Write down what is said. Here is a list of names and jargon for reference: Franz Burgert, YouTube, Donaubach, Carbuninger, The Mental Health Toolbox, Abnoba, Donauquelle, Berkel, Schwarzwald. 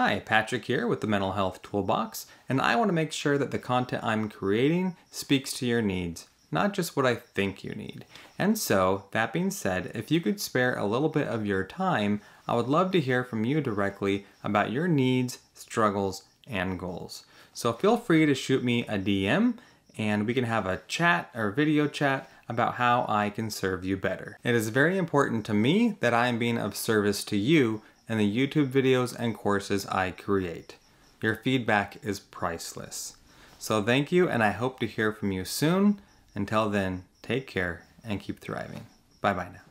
Hi, Patrick here with the Mental Health Toolbox, and I want to make sure that the content I'm creating speaks to your needs, not just what I think you need. And so, that being said, if you could spare a little bit of your time, I would love to hear from you directly about your needs, struggles, and goals. So feel free to shoot me a DM, and we can have a chat or video chat about how I can serve you better. It is very important to me that I am being of service to you and the YouTube videos and courses I create. Your feedback is priceless. So thank you, and I hope to hear from you soon. Until then, take care and keep thriving. Bye-bye now.